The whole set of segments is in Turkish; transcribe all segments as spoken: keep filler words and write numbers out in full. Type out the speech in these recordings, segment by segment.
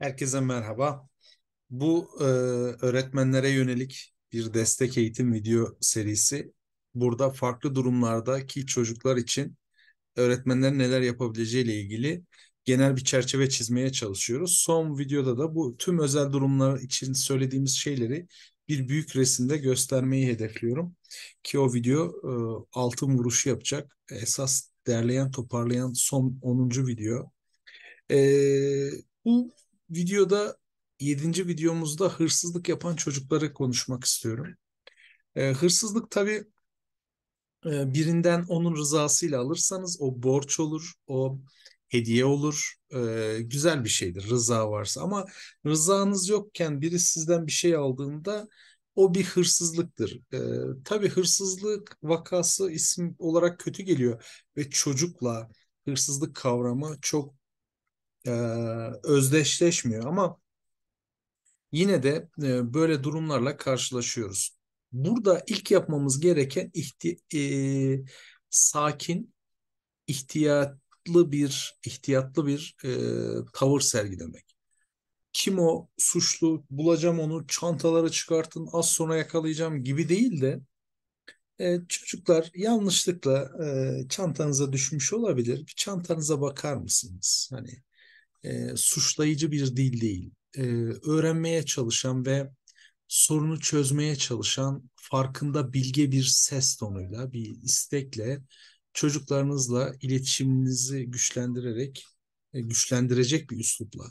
Herkese merhaba. Bu e, öğretmenlere yönelik bir destek eğitim video serisi. Burada farklı durumlardaki çocuklar için öğretmenlerin neler yapabileceğiyle ilgili genel bir çerçeve çizmeye çalışıyoruz. Son videoda da bu tüm özel durumlar için söylediğimiz şeyleri bir büyük resimde göstermeyi hedefliyorum. Ki o video e, altın vuruşu yapacak. Esas derleyen, toparlayan son onuncu video. E, bu videoda yedinci videomuzda hırsızlık yapan çocukları konuşmak istiyorum. E, hırsızlık tabii e, birinden onun rızasıyla alırsanız o borç olur, o hediye olur, e, güzel bir şeydir rıza varsa. Ama rızanız yokken biri sizden bir şey aldığında o bir hırsızlıktır. E, tabii hırsızlık vakası isim olarak kötü geliyor ve çocukla hırsızlık kavramı çok Ee, özdeşleşmiyor ama yine de e, böyle durumlarla karşılaşıyoruz. Burada ilk yapmamız gereken ihti e, sakin, ihtiyatlı bir ihtiyatlı bir e, tavır sergilemek. Kim o suçlu, bulacağım onu, çantaları çıkartın, az sonra yakalayacağım gibi değil de e, çocuklar yanlışlıkla e, çantanıza düşmüş olabilir. Bir çantanıza bakar mısınız? Hani E, suçlayıcı bir dil değil. E, öğrenmeye çalışan ve sorunu çözmeye çalışan, farkında bilge bir ses tonuyla, bir istekle çocuklarınızla iletişiminizi güçlendirerek, e, güçlendirecek bir üslupla.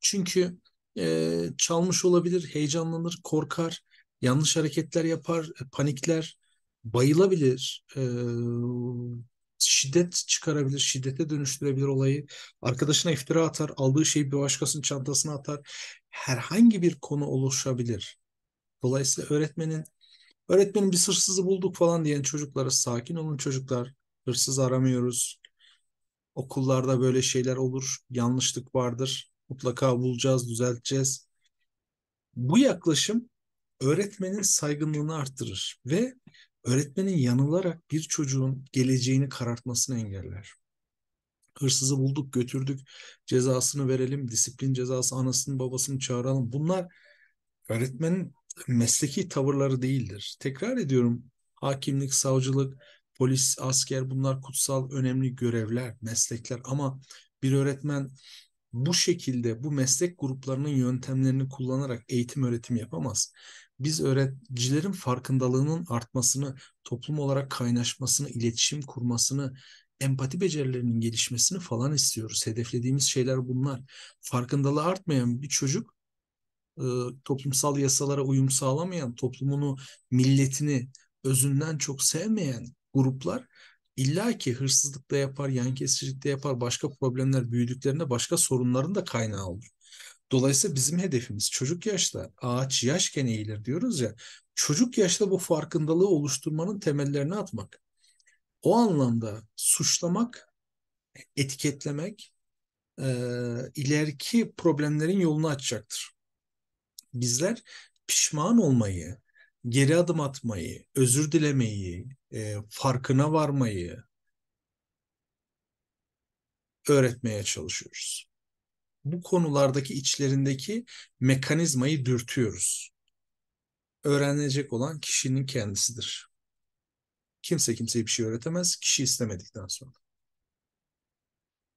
Çünkü e, çalmış olabilir, heyecanlanır, korkar, yanlış hareketler yapar, panikler, bayılabilir, e, şiddet çıkarabilir, şiddete dönüştürebilir olayı. Arkadaşına iftira atar, aldığı şeyi bir başkasının çantasına atar. Herhangi bir konu oluşabilir. Dolayısıyla öğretmenin, öğretmenin bir hırsızı bulduk falan diyen çocuklara sakin olun çocuklar. Hırsız aramıyoruz. Okullarda böyle şeyler olur. Yanlışlık vardır. Mutlaka bulacağız, düzelteceğiz. Bu yaklaşım öğretmenin saygınlığını arttırır ve öğretmenin yanılarak bir çocuğun geleceğini karartmasını engeller. Hırsızı bulduk, götürdük, cezasını verelim, disiplin cezası, anasını babasını çağıralım. Bunlar öğretmenin mesleki tavırları değildir. Tekrar ediyorum, hakimlik, savcılık, polis, asker bunlar kutsal, önemli görevler, meslekler. Ama bir öğretmen bu şekilde bu meslek gruplarının yöntemlerini kullanarak eğitim öğretim yapamaz. Biz öğreticilerin farkındalığının artmasını, toplum olarak kaynaşmasını, iletişim kurmasını, empati becerilerinin gelişmesini falan istiyoruz. Hedeflediğimiz şeyler bunlar. Farkındalığı artmayan bir çocuk, toplumsal yasalara uyum sağlamayan, toplumunu, milletini özünden çok sevmeyen gruplar illa ki hırsızlık da yapar, yan kesicilik de yapar, başka problemler büyüdüklerinde başka sorunların da kaynağı olur. Dolayısıyla bizim hedefimiz çocuk yaşta, ağaç yaşken eğilir diyoruz ya, çocuk yaşta bu farkındalığı oluşturmanın temellerini atmak. O anlamda suçlamak, etiketlemek e, ileriki problemlerin yolunu açacaktır. Bizler pişman olmayı, geri adım atmayı, özür dilemeyi, e, farkına varmayı öğretmeye çalışıyoruz. Bu konulardaki içlerindeki mekanizmayı dürtüyoruz. Öğrenecek olan kişinin kendisidir. Kimse kimseye bir şey öğretemez, kişi istemedikten sonra.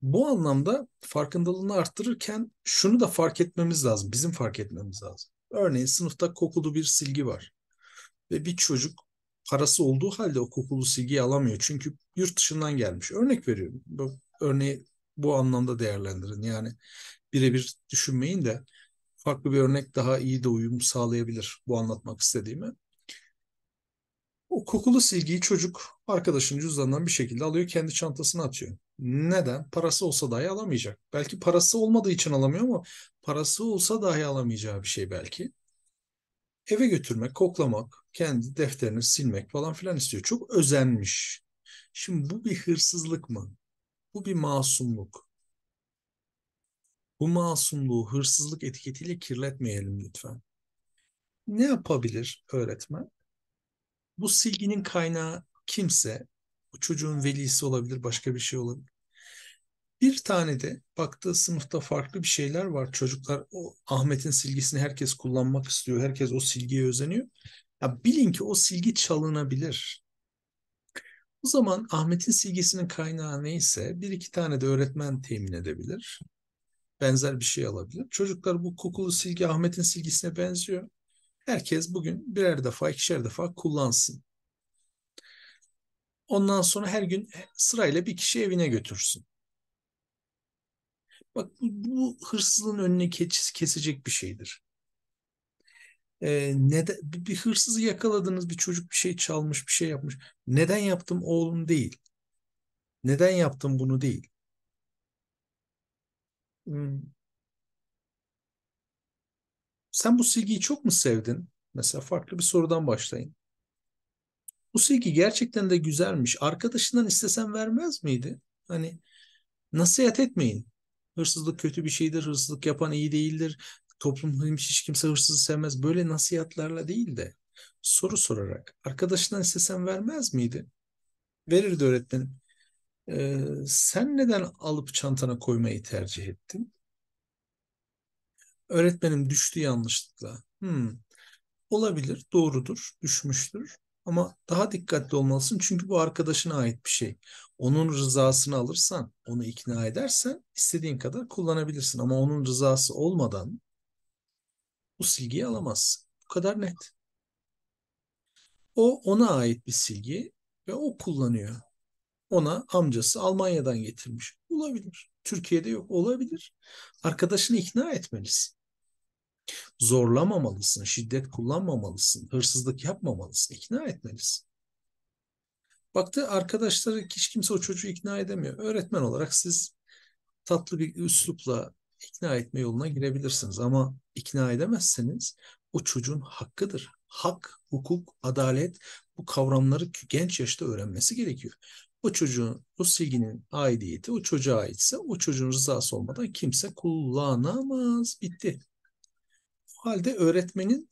Bu anlamda farkındalığını arttırırken şunu da fark etmemiz lazım, bizim fark etmemiz lazım. Örneğin sınıfta kokulu bir silgi var ve bir çocuk parası olduğu halde o kokulu silgiyi alamıyor. Çünkü yurt dışından gelmiş. Örnek veriyorum. Örneği bu anlamda değerlendirin. Yani birebir düşünmeyin de farklı bir örnek daha iyi de uyum sağlayabilir bu anlatmak istediğimi. O kokulu silgiyi çocuk arkadaşının cüzdanından bir şekilde alıyor, kendi çantasına atıyor. Neden? Parası olsa dahi alamayacak. Belki parası olmadığı için alamıyor ama parası olsa dahi alamayacağı bir şey belki. Eve götürmek, koklamak, kendi defterini silmek falan filan istiyor. Çok özenmiş. Şimdi bu bir hırsızlık mı? Bu bir masumluk. Bu masumluğu hırsızlık etiketiyle kirletmeyelim lütfen. Ne yapabilir öğretmen? Bu silginin kaynağı kimse, bu çocuğun velisi olabilir, başka bir şey olabilir. Bir tane de baktığı sınıfta farklı bir şeyler var. Çocuklar o Ahmet'in silgisini herkes kullanmak istiyor. Herkes o silgiye özeniyor. Ya bilin ki o silgi çalınabilir. O zaman Ahmet'in silgisinin kaynağı neyse bir iki tane de öğretmen temin edebilir. Benzer bir şey alabilir. Çocuklar bu kokulu silgi Ahmet'in silgisine benziyor. Herkes bugün birer defa, ikişer defa kullansın. Ondan sonra her gün sırayla bir kişi evine götürsün. Bak bu, bu hırsızlığın önüne kesecek bir şeydir. Ee, neden, bir hırsızı yakaladınız, bir çocuk bir şey çalmış, bir şey yapmış. Neden yaptım oğlum değil. Neden yaptım bunu değil. Hmm. Sen bu silgiyi çok mu sevdin? Mesela farklı bir sorudan başlayın. Bu silgi gerçekten de güzelmiş. Arkadaşından istesen vermez miydi? Hani nasihat etmeyin. Hırsızlık kötü bir şeydir, hırsızlık yapan iyi değildir, toplumda hiç kimse hırsızı sevmez. Böyle nasihatlarla değil de soru sorarak. Arkadaşından istesen vermez miydi? Verirdi öğretmenim. Ee, sen neden alıp çantana koymayı tercih ettin? Öğretmenim düştü yanlışlıkla. Hmm, olabilir, doğrudur, düşmüştür. Ama daha dikkatli olmalısın çünkü bu arkadaşına ait bir şey. Onun rızasını alırsan, onu ikna edersen istediğin kadar kullanabilirsin. Ama onun rızası olmadan bu silgiyi alamazsın. Bu kadar net. O ona ait bir silgi ve o kullanıyor. Ona amcası Almanya'dan getirmiş. Olabilir. Türkiye'de yok. Olabilir. Arkadaşını ikna etmelisin. Zorlamamalısın, şiddet kullanmamalısın, hırsızlık yapmamalısın, ikna etmelisin. Baktı arkadaşları hiç kimse o çocuğu ikna edemiyor. Öğretmen olarak siz tatlı bir üslupla ikna etme yoluna girebilirsiniz. Ama ikna edemezseniz o çocuğun hakkıdır. Hak, hukuk, adalet bu kavramları genç yaşta öğrenmesi gerekiyor. O çocuğun, o silginin aidiyeti o çocuğa aitse o çocuğun rızası olmadan kimse kullanamaz. Bitti. Halde öğretmenin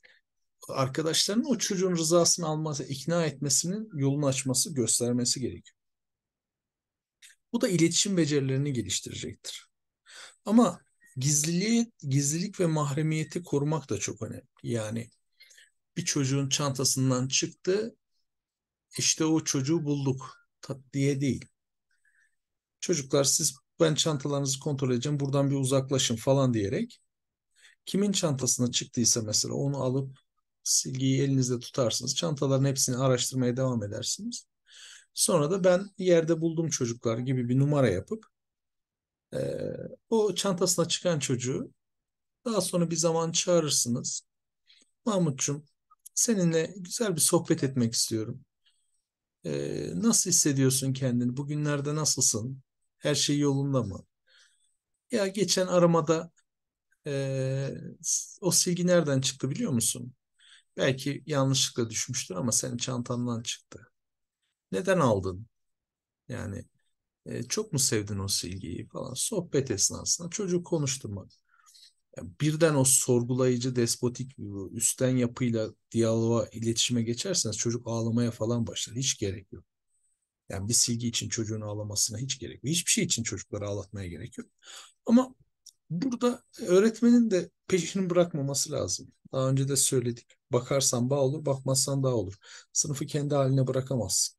arkadaşlarının o çocuğun rızasını alması, ikna etmesinin yolunu açması, göstermesi gerekiyor. Bu da iletişim becerilerini geliştirecektir. Ama gizliliği, gizlilik ve mahremiyeti korumak da çok önemli. Yani bir çocuğun çantasından çıktı, işte o çocuğu bulduk diye değil. Çocuklar siz ben çantalarınızı kontrol edeceğim, buradan bir uzaklaşın falan diyerek kimin çantasına çıktıysa mesela onu alıp silgiyi elinizde tutarsınız. Çantaların hepsini araştırmaya devam edersiniz. Sonra da ben yerde buldum çocuklar gibi bir numara yapıp e, o çantasına çıkan çocuğu daha sonra bir zaman çağırırsınız. Mahmutcuğum seninle güzel bir sohbet etmek istiyorum. E, nasıl hissediyorsun kendini? Bugünlerde nasılsın? Her şey yolunda mı? Ya geçen aramada Ee, o silgi nereden çıktı biliyor musun? Belki yanlışlıkla düşmüştür ama senin çantandan çıktı. Neden aldın? Yani e, çok mu sevdin o silgiyi falan? Sohbet esnasında çocuk konuşturmak. Yani birden o sorgulayıcı, despotik üstten yapıyla diyaloğa, iletişime geçerseniz çocuk ağlamaya falan başlar. Hiç gerek yok. Yani bir silgi için çocuğun ağlamasına hiç gerek yok. Hiçbir şey için çocukları ağlatmaya gerek yok. Ama burada öğretmenin de peşini bırakmaması lazım. Daha önce de söyledik. Bakarsan bağ olur, bakmazsan dağ olur. Sınıfı kendi haline bırakamazsın.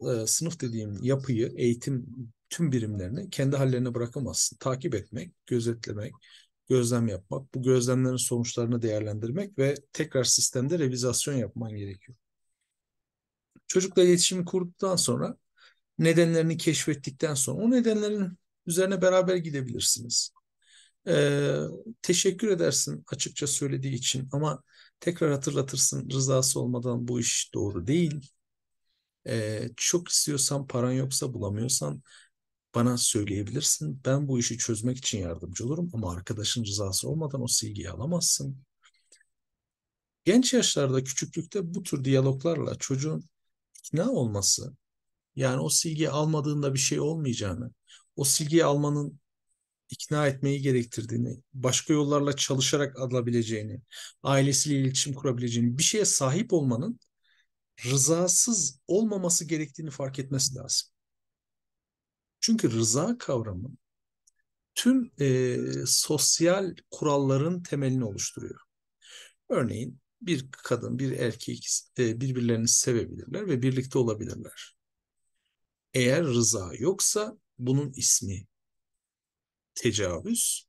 Ee, sınıf dediğim yapıyı, eğitim tüm birimlerini kendi hallerine bırakamazsın. Takip etmek, gözetlemek, gözlem yapmak, bu gözlemlerin sonuçlarını değerlendirmek ve tekrar sistemde revizasyon yapman gerekiyor. Çocukla iletişimi kurduktan sonra, nedenlerini keşfettikten sonra o nedenlerin üzerine beraber gidebilirsiniz. Ee, teşekkür edersin açıkça söylediği için ama tekrar hatırlatırsın rızası olmadan bu iş doğru değil. Ee, çok istiyorsan, paran yoksa, bulamıyorsan bana söyleyebilirsin. Ben bu işi çözmek için yardımcı olurum ama arkadaşın rızası olmadan o silgiyi alamazsın. Genç yaşlarda, küçüklükte bu tür diyaloglarla çocuğun ikna olması, yani o silgiyi almadığında bir şey olmayacağını, o silgiyi almanın ikna etmeyi gerektirdiğini, başka yollarla çalışarak alabileceğini, ailesiyle iletişim kurabileceğini, bir şeye sahip olmanın rızasız olmaması gerektiğini fark etmesi lazım. Çünkü rıza kavramı tüm e, sosyal kuralların temelini oluşturuyor. Örneğin bir kadın, bir erkek e, birbirlerini sevebilirler ve birlikte olabilirler. Eğer rıza yoksa bunun ismi tecavüz,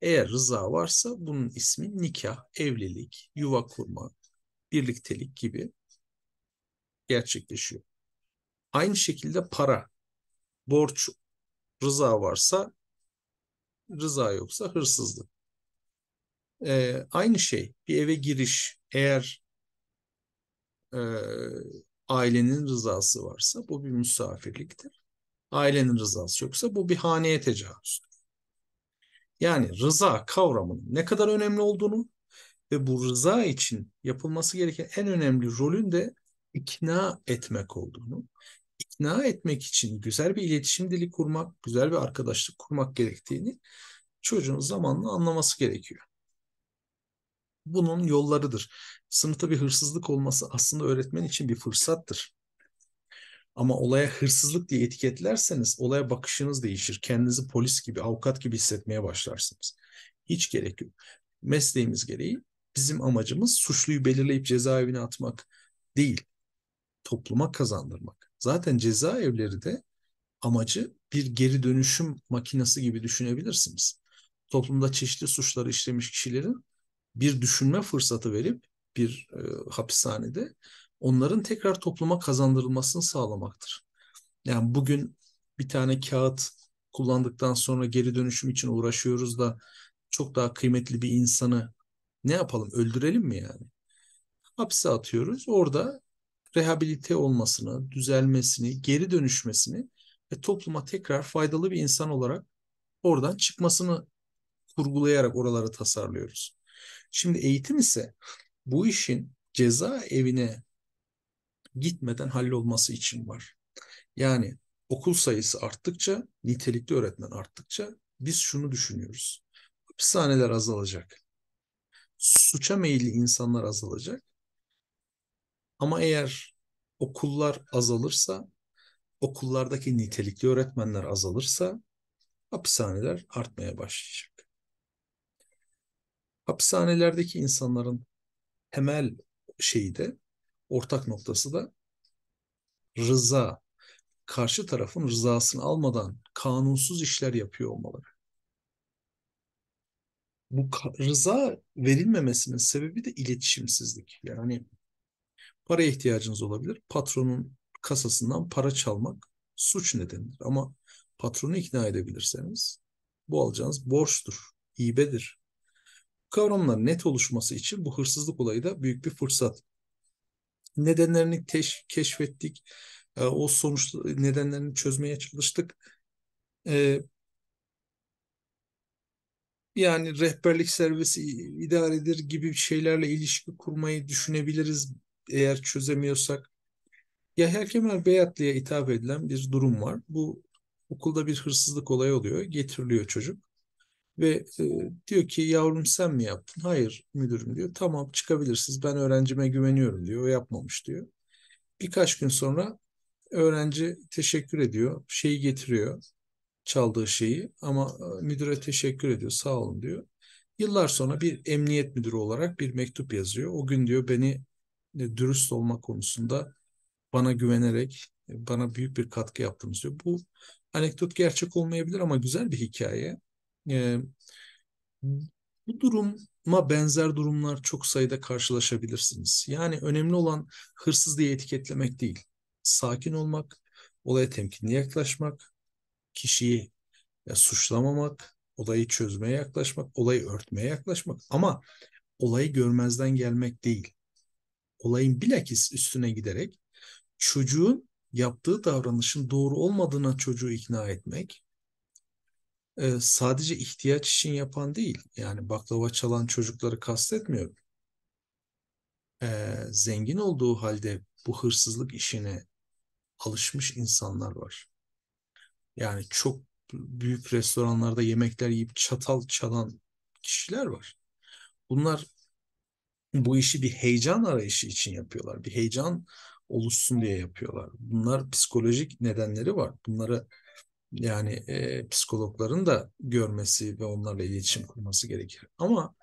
eğer rıza varsa bunun ismi nikah, evlilik, yuva kurma, birliktelik gibi gerçekleşiyor. Aynı şekilde para, borç, rıza varsa, rıza yoksa hırsızlık. Ee, aynı şey bir eve giriş, eğer e, ailenin rızası varsa bu bir misafirliktir. Ailenin rızası yoksa bu bir haneye tecavüzdür. Yani rıza kavramının ne kadar önemli olduğunu ve bu rıza için yapılması gereken en önemli rolün de ikna etmek olduğunu, ikna etmek için güzel bir iletişim dili kurmak, güzel bir arkadaşlık kurmak gerektiğini çocuğun zamanla anlaması gerekiyor. Bunun yollarıdır. Sınıfta bir hırsızlık olması aslında öğretmen için bir fırsattır. Ama olaya hırsızlık diye etiketlerseniz olaya bakışınız değişir. Kendinizi polis gibi, avukat gibi hissetmeye başlarsınız. Hiç gerek yok. Mesleğimiz gereği bizim amacımız suçluyu belirleyip cezaevine atmak değil, topluma kazandırmak. Zaten cezaevleri de amacı bir geri dönüşüm makinesi gibi düşünebilirsiniz. Toplumda çeşitli suçları işlemiş kişilerin bir düşünme fırsatı verip bir e, hapishanede onların tekrar topluma kazandırılmasını sağlamaktır. Yani bugün bir tane kağıt kullandıktan sonra geri dönüşüm için uğraşıyoruz da çok daha kıymetli bir insanı ne yapalım, öldürelim mi yani? Hapse atıyoruz, orada rehabilite olmasını, düzelmesini, geri dönüşmesini ve topluma tekrar faydalı bir insan olarak oradan çıkmasını kurgulayarak oraları tasarlıyoruz. Şimdi eğitim ise bu işin cezaevine gitmeden hallolması için var. Yani okul sayısı arttıkça, nitelikli öğretmen arttıkça biz şunu düşünüyoruz. Hapishaneler azalacak. Suça meyilli insanlar azalacak. Ama eğer okullar azalırsa, okullardaki nitelikli öğretmenler azalırsa hapishaneler artmaya başlayacak. Hapishanelerdeki insanların temel şeyi de, ortak noktası da rıza. Karşı tarafın rızasını almadan kanunsuz işler yapıyor olmaları. Bu rıza verilmemesinin sebebi de iletişimsizlik. Yani paraya ihtiyacınız olabilir. Patronun kasasından para çalmak suç nedenidir. Ama patronu ikna edebilirseniz bu alacağınız borçtur, hibedir. Kavramların net oluşması için bu hırsızlık olayı da büyük bir fırsat. Nedenlerini teş, keşfettik. E, o sonuç nedenlerini çözmeye çalıştık. E, yani rehberlik servisi idare eder gibi şeylerle ilişki kurmayı düşünebiliriz eğer çözemiyorsak. Yahya Kemal Beyatlı'ya hitap edilen bir durum var. Bu okulda bir hırsızlık olayı oluyor. Getiriliyor çocuk. Ve e, diyor ki yavrum sen mi yaptın? Hayır müdürüm diyor. Tamam çıkabilirsiniz, ben öğrencime güveniyorum diyor. O yapmamış diyor. Birkaç gün sonra öğrenci teşekkür ediyor. Şeyi getiriyor. Çaldığı şeyi ama e, müdüre teşekkür ediyor. Sağ olun diyor. Yıllar sonra bir emniyet müdürü olarak bir mektup yazıyor. O gün diyor beni e, dürüst olma konusunda bana güvenerek e, bana büyük bir katkı yaptınız diyor. Bu anekdot gerçek olmayabilir ama güzel bir hikaye. Ee, bu duruma benzer durumlar çok sayıda karşılaşabilirsiniz. Yani önemli olan hırsız diye etiketlemek değil. Sakin olmak, olaya temkinli yaklaşmak, kişiyi ya, suçlamamak, olayı çözmeye yaklaşmak, olayı örtmeye yaklaşmak ama olayı görmezden gelmek değil. Olayın bilakis üstüne giderek çocuğun yaptığı davranışın doğru olmadığına çocuğu ikna etmek. Ee, sadece ihtiyaç için yapan değil. Yani baklava çalan çocukları kastetmiyorum. Ee, zengin olduğu halde bu hırsızlık işine alışmış insanlar var. Yani çok büyük restoranlarda yemekler yiyip çatal çalan kişiler var. Bunlar bu işi bir heyecan arayışı için yapıyorlar. Bir heyecan oluşsun diye yapıyorlar. Bunlar psikolojik nedenleri var. Bunları Yani e, psikologların da görmesi ve onlarla iletişim kurması gerekir. Ama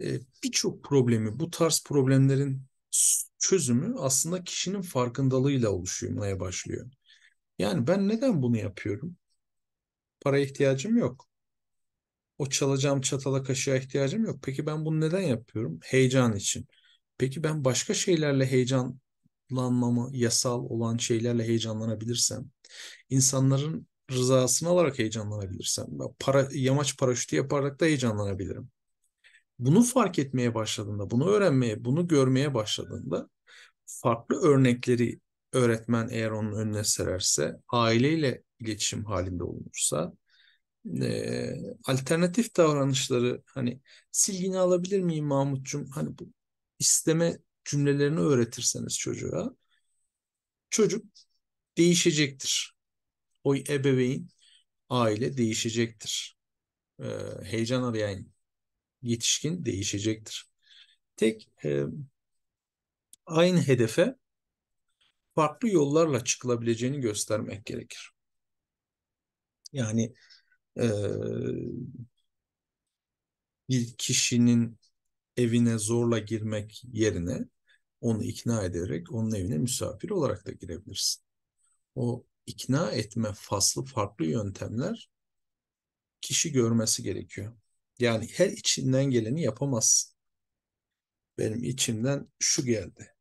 e, birçok problemi, bu tarz problemlerin çözümü aslında kişinin farkındalığıyla oluşmaya başlıyor. Yani ben neden bunu yapıyorum? Paraya ihtiyacım yok. O çalacağım çatala kaşığa ihtiyacım yok. Peki ben bunu neden yapıyorum? Heyecan için. Peki ben başka şeylerle heyecanlanmamı, yasal olan şeylerle heyecanlanabilirsem, insanların rızasını alarak heyecanlanabilirsem, para, yamaç paraşütü yaparak da heyecanlanabilirim. Bunu fark etmeye başladığında, bunu öğrenmeye, bunu görmeye başladığında farklı örnekleri öğretmen eğer onun önüne sererse, aileyle iletişim halinde olunursa, e, alternatif davranışları, hani silgini alabilir miyim Mahmutcuğum, hani bu isteme cümlelerini öğretirseniz çocuğa, çocuk değişecektir. O ebeveyn, aile değişecektir. E, heyecan arayan yetişkin değişecektir. Tek e, aynı hedefe farklı yollarla çıkılabileceğini göstermek gerekir. Yani e, bir kişinin evine zorla girmek yerine onu ikna ederek onun evine misafir olarak da girebilirsin. O ikna etme faslı farklı yöntemler kişi görmesi gerekiyor. Yani her içinden geleni yapamazsın. Benim içimden şu geldi.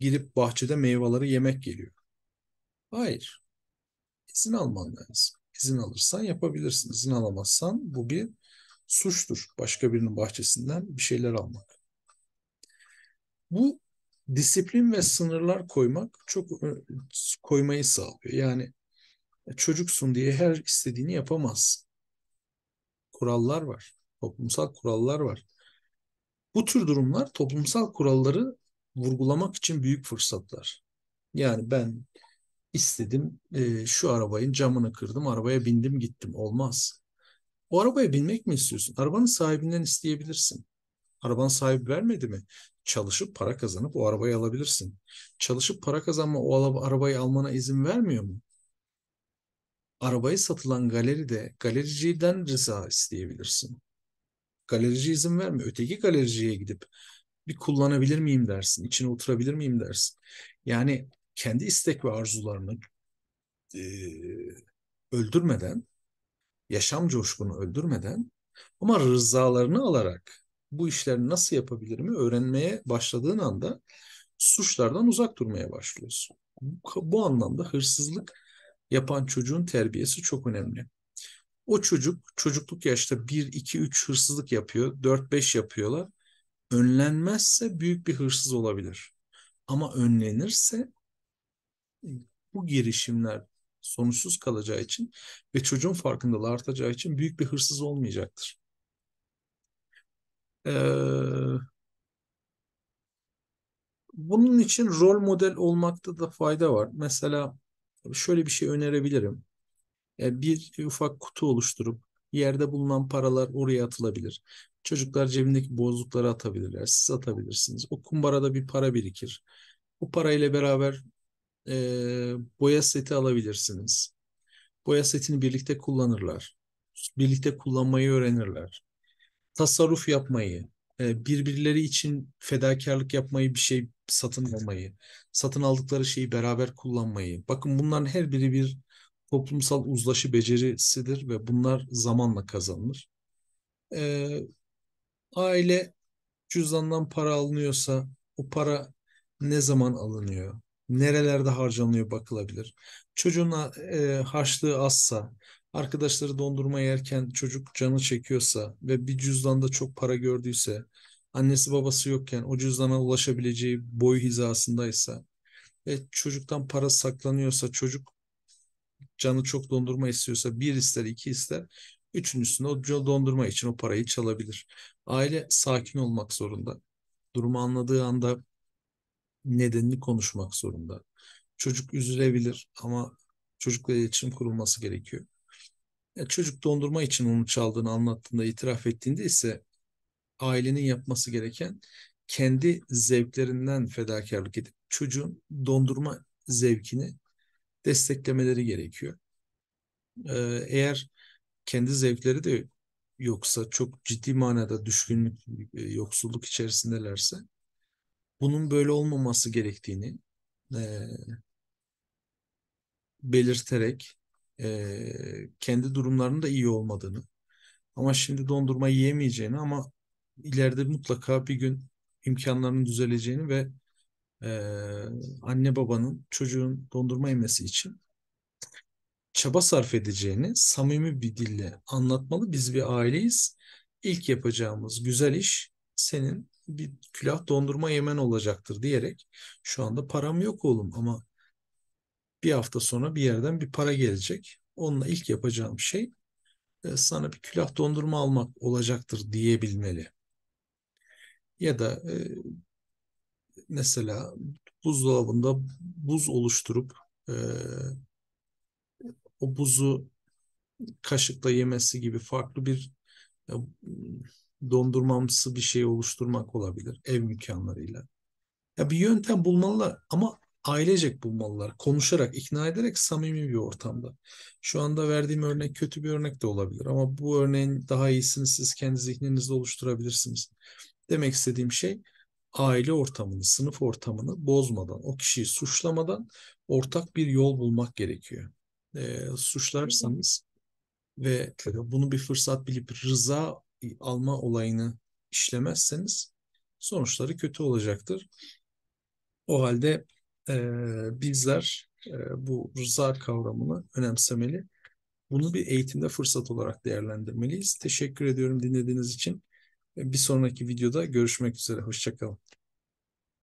Gidip bahçede meyveleri yemek geliyor. Hayır. İzin alman lazım. İzin alırsan yapabilirsin. İzin alamazsan bu bir suçtur. Başka birinin bahçesinden bir şeyler almak. Bu disiplin ve sınırlar koymak çok koymayı sağlıyor. Yani çocuksun diye her istediğini yapamazsın. Kurallar var. Toplumsal kurallar var. Bu tür durumlar toplumsal kuralları vurgulamak için büyük fırsatlar. Yani ben istedim e, şu arabanın camını kırdım, arabaya bindim gittim. Olmaz. O arabaya binmek mi istiyorsun? Arabanın sahibinden isteyebilirsin. Arabanın sahibi vermedi mi? Çalışıp para kazanıp o arabayı alabilirsin. Çalışıp para kazanma o arabayı almana izin vermiyor mu? Arabayı satılan galeride galericiden rıza isteyebilirsin. Galerici izin vermiyor. Öteki galericiye gidip bir kullanabilir miyim dersin. İçine oturabilir miyim dersin. Yani kendi istek ve arzularını e, öldürmeden, yaşam coşkunu öldürmeden ama rızalarını alarak bu işleri nasıl yapabilirimi öğrenmeye başladığın anda suçlardan uzak durmaya başlıyorsun. Bu, bu anlamda hırsızlık yapan çocuğun terbiyesi çok önemli. O çocuk çocukluk yaşta bir, iki, üç hırsızlık yapıyor, dört, beş yapıyorlar. Önlenmezse büyük bir hırsız olabilir. Ama önlenirse bu girişimler sonuçsuz kalacağı için ve çocuğun farkındalığı artacağı için büyük bir hırsız olmayacaktır. Ee, bunun için rol model olmakta da fayda var. Mesela şöyle bir şey önerebilirim. Bir ufak kutu oluşturup yerde bulunan paralar oraya atılabilir. Çocuklar cebindeki bozukları atabilirler. Siz atabilirsiniz. O kumbarada bir para birikir. O parayla beraber e, boya seti alabilirsiniz. Boya setini birlikte kullanırlar. Birlikte kullanmayı öğrenirler. Tasarruf yapmayı, e, birbirleri için fedakarlık yapmayı, bir şey satın almayı, satın aldıkları şeyi beraber kullanmayı. Bakın bunların her biri bir toplumsal uzlaşı becerisidir ve bunlar zamanla kazanılır. Ee, aile cüzdandan para alınıyorsa o para ne zaman alınıyor? Nerelerde harcanıyor bakılabilir. Çocuğun e, harçlığı azsa, arkadaşları dondurma yerken çocuk canı çekiyorsa ve bir cüzdanda çok para gördüyse, annesi babası yokken o cüzdana ulaşabileceği boy hizasındaysa ve çocuktan para saklanıyorsa, çocuk canı çok dondurma istiyorsa bir ister, iki ister, üçüncüsünde o dondurma için o parayı çalabilir. Aile sakin olmak zorunda. Durumu anladığı anda nedenini konuşmak zorunda. Çocuk üzülebilir ama çocukla iletişim kurulması gerekiyor. Yani çocuk dondurma için onu çaldığını anlattığında, itiraf ettiğinde ise ailenin yapması gereken kendi zevklerinden fedakarlık edip çocuğun dondurma zevkini desteklemeleri gerekiyor. Ee, eğer kendi zevkleri de yoksa, çok ciddi manada düşkünlük, yoksulluk içerisindelerse, bunun böyle olmaması gerektiğini e, belirterek e, kendi durumlarının da iyi olmadığını, ama şimdi dondurma yiyemeyeceğini ama ileride mutlaka bir gün imkanlarının düzeleceğini ve e, anne babanın çocuğun dondurma yemesi için çaba sarf edeceğini samimi bir dille anlatmalı. Biz bir aileyiz. İlk yapacağımız güzel iş senin bir külah dondurma yemen olacaktır diyerek, şu anda param yok oğlum ama bir hafta sonra bir yerden bir para gelecek. Onunla ilk yapacağım şey sana bir külah dondurma almak olacaktır diyebilmeli. Ya da mesela buzdolabında buz oluşturup o buzu kaşıkla yemesi gibi farklı bir dondurmamsı bir şey oluşturmak olabilir ev imkanlarıyla. Ya bir yöntem bulmalılar ama ailecek bulmalılar. Konuşarak, ikna ederek, samimi bir ortamda. Şu anda verdiğim örnek kötü bir örnek de olabilir ama bu örneğin daha iyisini siz kendi zihninizde oluşturabilirsiniz. Demek istediğim şey, aile ortamını, sınıf ortamını bozmadan, o kişiyi suçlamadan ortak bir yol bulmak gerekiyor. E, suçlarsanız ve bunu bir fırsat bilip rıza alma olayını işlemezseniz sonuçları kötü olacaktır. O halde e, bizler e, bu rıza kavramını önemsemeli. Bunu bir eğitimde fırsat olarak değerlendirmeliyiz. Teşekkür ediyorum dinlediğiniz için. Bir sonraki videoda görüşmek üzere. Hoşça kalın.